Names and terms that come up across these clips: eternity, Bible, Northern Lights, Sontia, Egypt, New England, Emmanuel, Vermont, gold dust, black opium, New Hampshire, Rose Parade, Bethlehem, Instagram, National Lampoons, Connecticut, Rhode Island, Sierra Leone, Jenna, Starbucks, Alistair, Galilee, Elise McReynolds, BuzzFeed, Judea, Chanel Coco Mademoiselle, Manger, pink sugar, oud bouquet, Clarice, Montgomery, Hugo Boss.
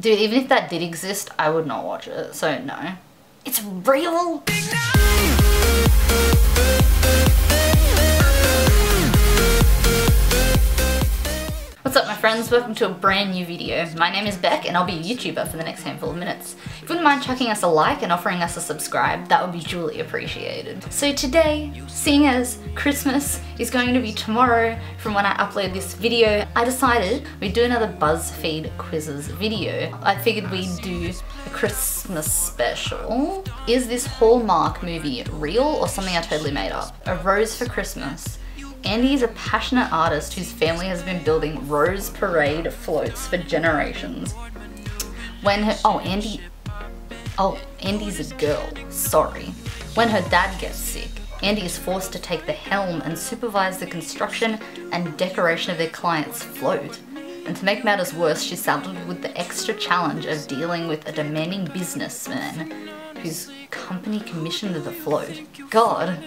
Dude, even if that did exist, I would not watch it, so no. It's real! What's up my friends, welcome to a brand new video. My name is Beck and I'll be a YouTuber for the next handful of minutes. If you wouldn't mind chucking us a like and offering us a subscribe, that would be duly appreciated. So today, seeing as Christmas is going to be tomorrow from when I upload this video, I decided we'd do another BuzzFeed quizzes video. I figured we'd do a Christmas special. Is this Hallmark movie real or something I totally made up? A Rose for Christmas. Andy is a passionate artist whose family has been building Rose Parade floats for generations. Andy's a girl, sorry. When her dad gets sick, Andy is forced to take the helm and supervise the construction and decoration of their client's float. And to make matters worse, she's saddled with the extra challenge of dealing with a demanding businessman whose company commissioned the float. God.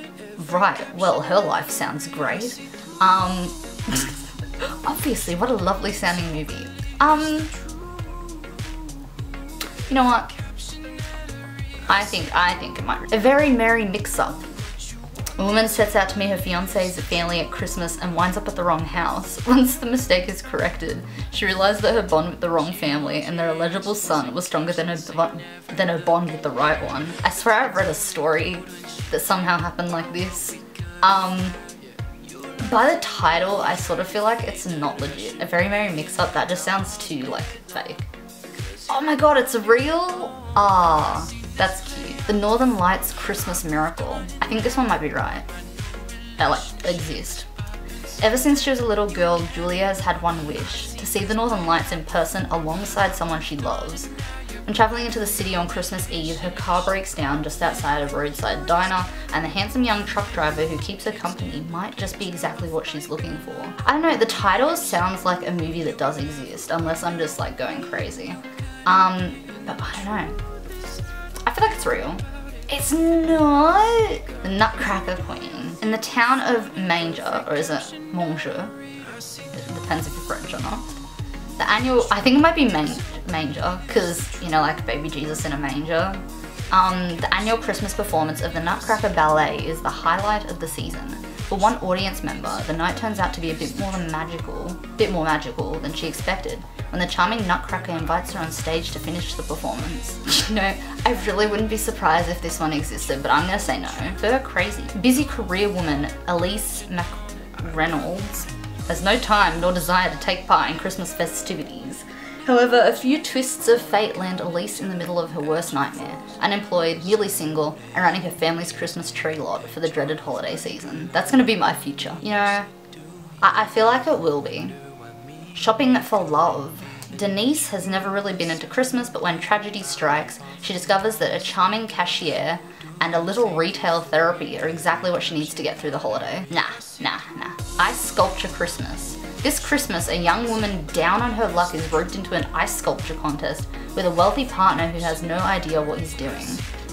Right, well, her life sounds great. Obviously, what a lovely sounding movie. You know what? I think it might. A very merry mix-up. A woman sets out to meet her fiancé's family at Christmas and winds up at the wrong house. Once the mistake is corrected, she realizes that her bond with the wrong family and their illegible son was stronger than her bond with the right one. I swear I've read a story that somehow happened like this. By the title, I sort of feel like it's not legit. A very merry mix-up, that just sounds too, like, fake. Oh my god, it's real? Ah, that's cute. The Northern Lights Christmas Miracle. I think this one might be right. They like exist. Ever since she was a little girl, Julia has had one wish, to see the Northern Lights in person alongside someone she loves. When traveling into the city on Christmas Eve, her car breaks down just outside a roadside diner, and the handsome young truck driver who keeps her company might just be exactly what she's looking for. I don't know, the title sounds like a movie that does exist, unless I'm just like going crazy. But I don't know. I feel like it's real. It's not. The Nutcracker Queen. In the town of Manger, or is it Manger? It depends if you're French or not. The annual, I think it might be Manger, because, you know, like baby Jesus in a manger. The annual Christmas performance of the Nutcracker Ballet is the highlight of the season. For one audience member, the night turns out to be a bit more magical than she expected, when the charming Nutcracker invites her on stage to finish the performance. You know, I really wouldn't be surprised if this one existed, but I'm gonna say no. They're crazy. Busy career woman Elise McReynolds has no time nor desire to take part in Christmas festivities. However, a few twists of fate land Elise in the middle of her worst nightmare, unemployed, nearly single, and running her family's Christmas tree lot for the dreaded holiday season. That's gonna be my future. You know, I feel like it will be. Shopping for love. Denise has never really been into Christmas, but when tragedy strikes, she discovers that a charming cashier and a little retail therapy are exactly what she needs to get through the holiday. Nah. Ice sculpture Christmas. This Christmas, a young woman down on her luck is roped into an ice sculpture contest with a wealthy partner who has no idea what he's doing.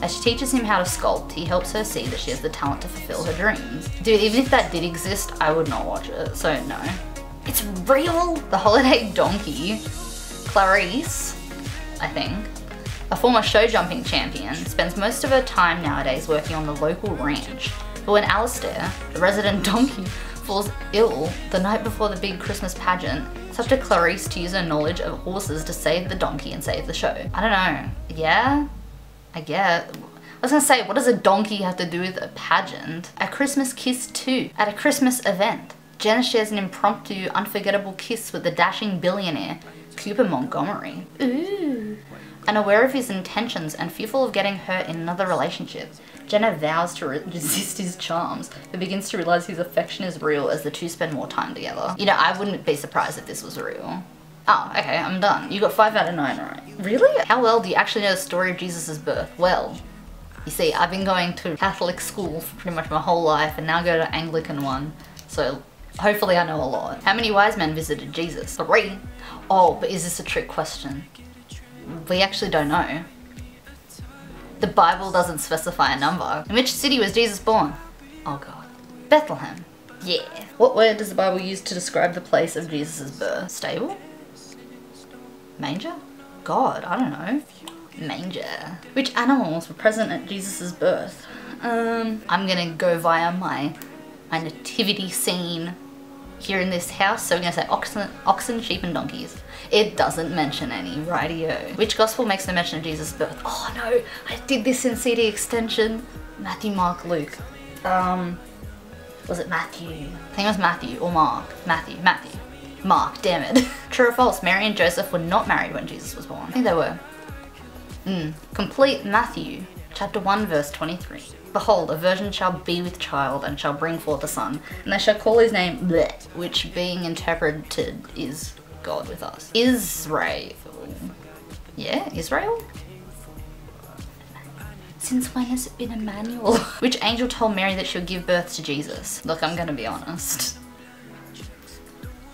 As she teaches him how to sculpt, he helps her see that she has the talent to fulfill her dreams. Dude, even if that did exist, I would not watch it, so no. It's real! The holiday donkey, Clarice, I think, a former show jumping champion, spends most of her time nowadays working on the local ranch. But when Alistair, the resident donkey, falls ill the night before the big Christmas pageant, it's up to Clarice to use her knowledge of horses to save the donkey and save the show. I don't know, yeah? I guess. I was gonna say, what does a donkey have to do with a pageant? A Christmas kiss too, at a Christmas event. Jenna shares an impromptu, unforgettable kiss with the dashing billionaire, Cooper Montgomery. Ooh. Unaware of his intentions and fearful of getting hurt in another relationship, Jenna vows to resist his charms, but begins to realize his affection is real as the two spend more time together. You know, I wouldn't be surprised if this was real. Oh, okay, I'm done. You got 5 out of 9 right. Really? How well do you actually know the story of Jesus' birth? Well, you see, I've been going to Catholic school for pretty much my whole life and now go to Anglican one, so hopefully I know a lot. How many wise men visited Jesus? 3. Oh, but is this a trick question? We actually don't know. The Bible doesn't specify a number. In which city was Jesus born? Oh god. Bethlehem. Yeah. What word does the Bible use to describe the place of Jesus' birth? Stable? Manger? God, I don't know, manger. Which animals were present at Jesus' birth? I'm gonna go via my nativity scene here in this house, so we're gonna say oxen, sheep and donkeys. It doesn't mention any, rightio. Which gospel makes no mention of Jesus' birth? Oh no, I did this in CD extension. Matthew, Mark, Luke. Was it Matthew? I think it was Matthew or Mark. Matthew. Mark, damn it. True or false, Mary and Joseph were not married when Jesus was born. I think they were. Complete Matthew, chapter 1, verse 23. Behold, a virgin shall be with child and shall bring forth a son, and they shall call his name Bleh, which being interpreted is God with us. Israel. Yeah, Israel? Since when has it been Emmanuel? Which angel told Mary that she would give birth to Jesus? Look, I'm gonna be honest.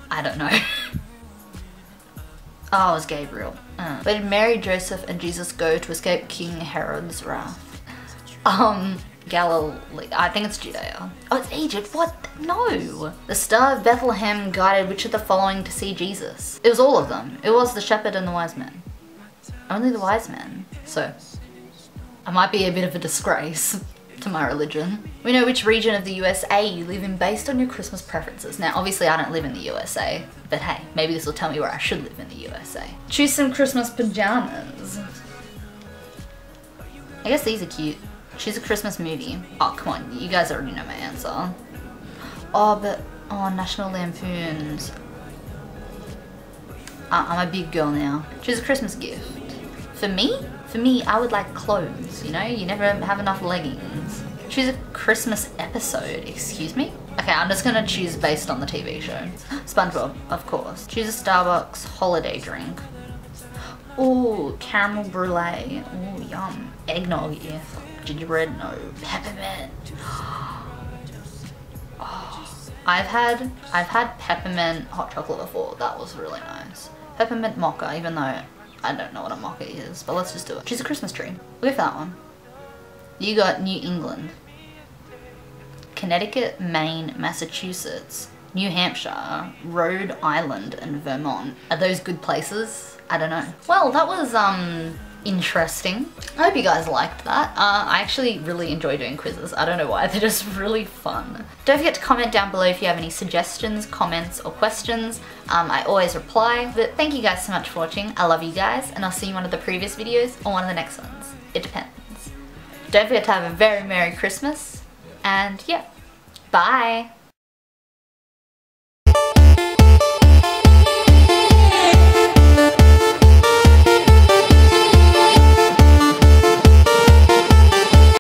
I don't know. Oh, it was Gabriel. Where did Mary, Joseph and Jesus go to escape King Herod's wrath? Galilee. I think it's Judea. Oh, it's Egypt. What? No. The star of Bethlehem guided which of the following to see Jesus? It was all of them. It was the shepherd and the wise men. Only the wise men. So, I might be a bit of a disgrace to my religion. We know which region of the USA you live in based on your Christmas preferences. Now, obviously I don't live in the USA, but hey, maybe this will tell me where I should live in the USA. Choose some Christmas pajamas. I guess these are cute. Choose a Christmas movie. Oh, come on, you guys already know my answer. Oh, but, oh, National Lampoons. I'm a big girl now. Choose a Christmas gift. For me? For me, I would like clothes, you know? You never have enough leggings. Choose a Christmas episode, excuse me? Okay, I'm just gonna choose based on the TV show. SpongeBob, of course. Choose a Starbucks holiday drink. Ooh, caramel brulee. Ooh, yum. Eggnog, yeah. Gingerbread, no. Peppermint. Oh, I've had peppermint hot chocolate before. That was really nice. Peppermint mocha, even though I don't know what a mocha is, but let's just do it. Choose a Christmas tree. We'll go for that one. You got New England, Connecticut, Maine, Massachusetts, New Hampshire, Rhode Island, and Vermont. Are those good places? I don't know. Well, that was interesting. I hope you guys liked that. I actually really enjoy doing quizzes. I don't know why, they're just really fun. Don't forget to comment down below if you have any suggestions, comments, or questions. I always reply. But thank you guys so much for watching. I love you guys, and I'll see you in one of the previous videos or one of the next ones. It depends. Don't forget to have a very Merry Christmas, and yeah, bye!